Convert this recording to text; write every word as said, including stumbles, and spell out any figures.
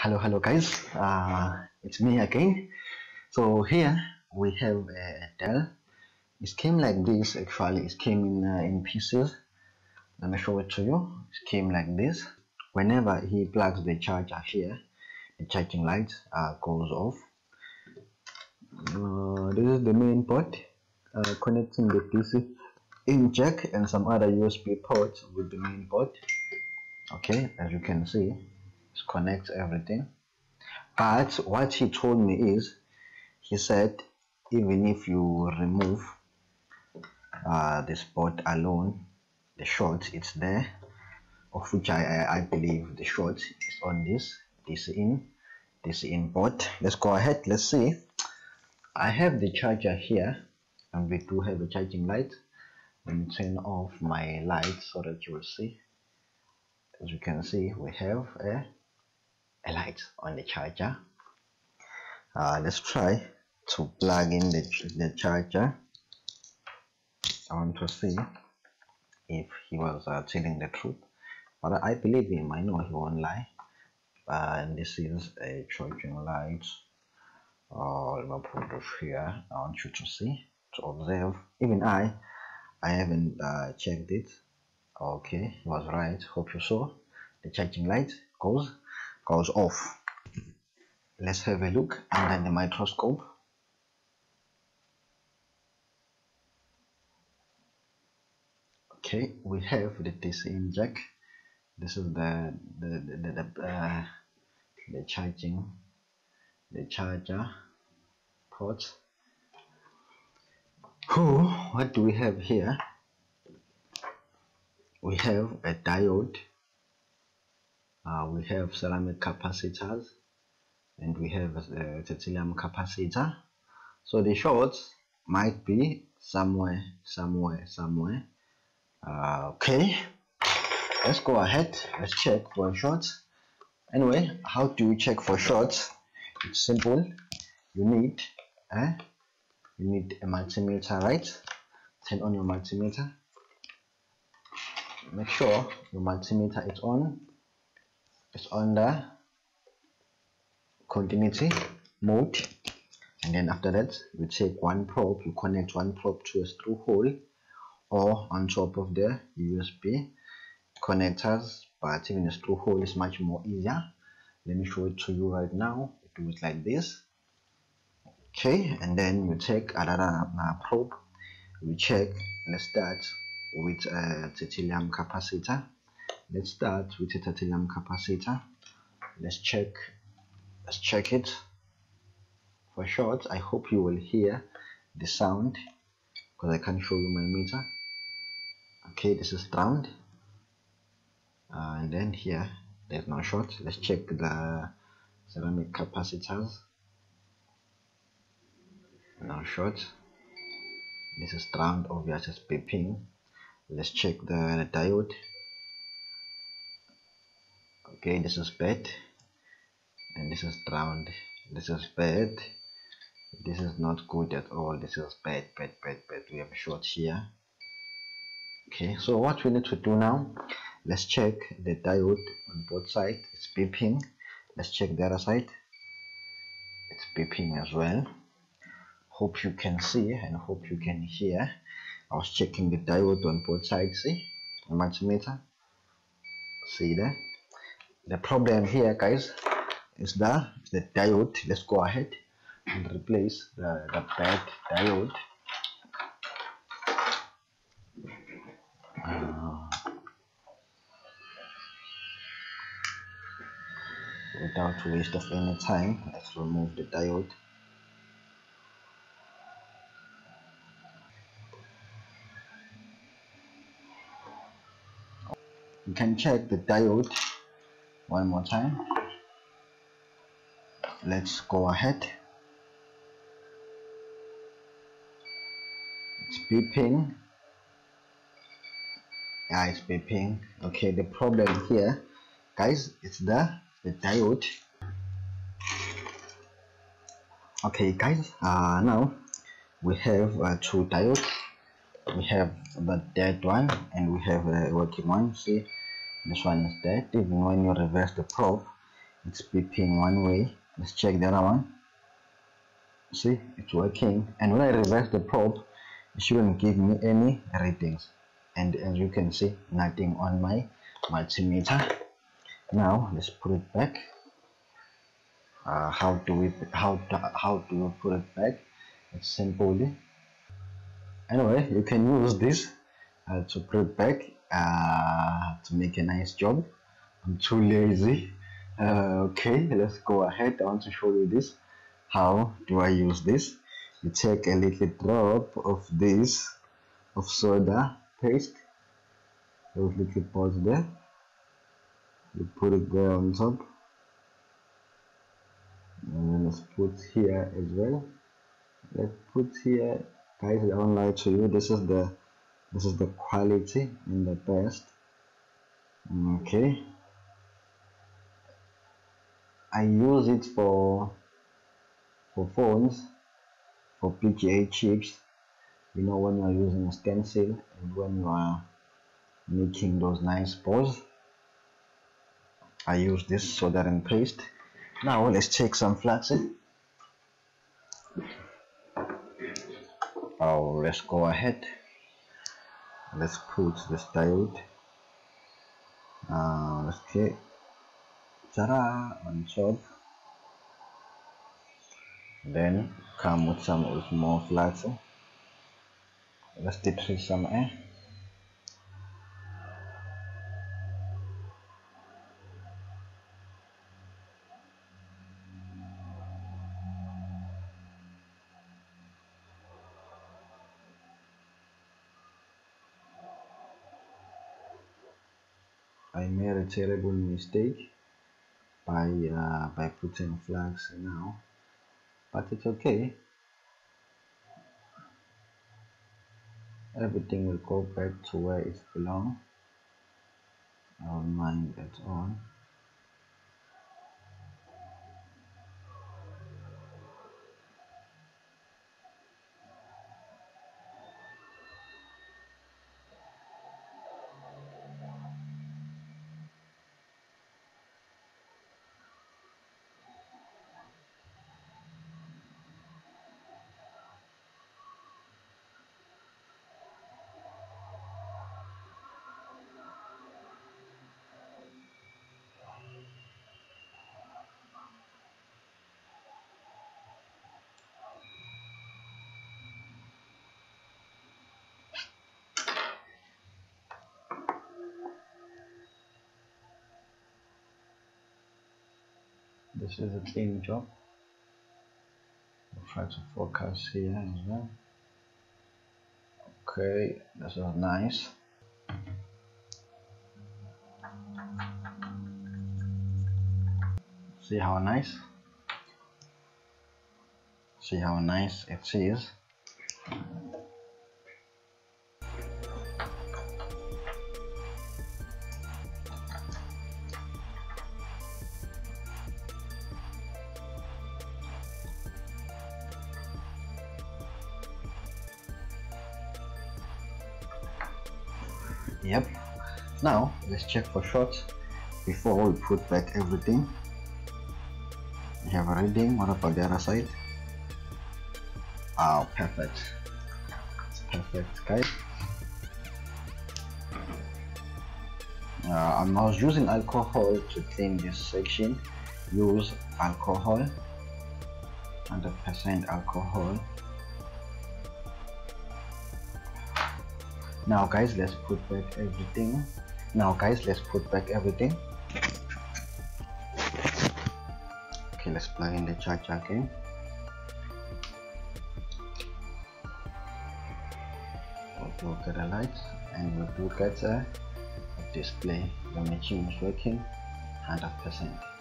hello hello guys, uh, it's me again. So here we have a DELL. It came like this. Actually it came in uh, in pieces. Let me show it to you. It came like this. Whenever he plugs the charger here, the charging light uh, goes off. Uh, this is the main port uh, connecting the P C in jack and some other U S B ports with the main port. Okay, as you can see, it connects everything. But what he told me is, he said even if you remove uh, this port alone, the short it's there, of which I, I believe the short is on this D C in D C in port. Let's go ahead, let's see. I have the charger here and we do have a charging light. Let me turn off my light so that you will see. As you can see, we have a, a light on the charger. Uh, let's try to plug in the, the charger. I want to see if he was uh, telling the truth, but I believe him. I know he won't lie. Uh, and this is a charging light. Oh, let me put it here. I want you to see, to observe. Even I, I haven't uh, checked it. Okay, he was right. Hope you saw. The charging light goes goes off. Let's have a look under the microscope. Okay, we have the D C in jack. This is the the the the, the, uh, the charging the charger port. Who? What do we have here? We have a diode. Uh, we have ceramic capacitors, and we have a tantalum capacitor. So the shorts might be somewhere, somewhere, somewhere. Uh, okay, let's go ahead, let's check for shorts. Anyway, how do you check for shorts? It's simple. You need a you need a multimeter, right? Turn on your multimeter. Make sure your multimeter is on. It's on the continuity mode, and then after that, you take one probe. You connect one probe to a through hole, or on top of the U S B connectors, but even a through hole is much more easier. Let me show it to you right now. You do it like this. Okay, and then you take another probe, you check. Let's start with a tantalum capacitor. Let's start with a tantalum capacitor. Let's check let's check it for short. I hope you will hear the sound because I can't show you my meter. Okay, this is ground, uh, and then here there's no short. Let's check the ceramic capacitors. No short. This is ground, obviously it's beeping. Let's check the diode. Okay, this is bad, and this is ground. This is bad. This is not good at all. This is bad, bad, bad, bad. We have a short here. Okay, so what we need to do now, let's check the diode on both sides. It's beeping. Let's check the other side. It's beeping as well. Hope you can see and hope you can hear. I was checking the diode on both sides. See, the multimeter. See there. The problem here, guys, is the the diode. Let's go ahead and replace the, the bad diode. Uh, without waste of any time, let's remove the diode. You can check the diode one more time. Let's go ahead. It's beeping. Yeah, it's beeping. Okay, the problem here, guys, it's the the diode. Okay, guys. Uh, now we have uh, two diodes. We have the dead one and we have a working one. See. This one is dead. Even when you reverse the probe, It's beeping one way. Let's check the other one. See, it's working, and when I reverse the probe, it shouldn't give me any readings, and as you can see, nothing on my multimeter. Now let's put it back. Uh, how do we how do, how do you put it back? It's simply, anyway, you can use this uh, to put it back uh, to make a nice job. I'm too lazy. Uh, okay, let's go ahead. I want to show you this. How do I use this? You take a little drop of this of soda paste, those little pots there, you put it there on top, and then let's put here as well. Let's put here, guys. I don't lie to you, this is the this is the quality and the best. Okay, I use it for for phones, for P G A chips, you know, when you are using a stencil and when you are making those nice balls. I use this solder and paste. Now let's take some flux. Oh, let's go ahead. Let's put this diode. Uh, let's click. Ta-da! On top. Then come with some with more flux. Let's deplete some air. I made a terrible mistake by uh, by putting flux now, but it's okay. Everything will go back to where it belongs. I don't mind at all. This is a clean job. I'll try to focus here as well. Okay, this is nice. See how nice? See how nice it is? Yep. Now let's check for shots before we put back everything. We have a reading. What about the other side? Oh, perfect. It's perfect, guys. Uh, I was using alcohol to clean this section. Use alcohol, one hundred percent alcohol. Now guys, let's put back everything. Now guys, let's put back everything. Okay, let's plug in the charger again. We'll look at the lights and we'll look at the display. The machine is working one hundred percent.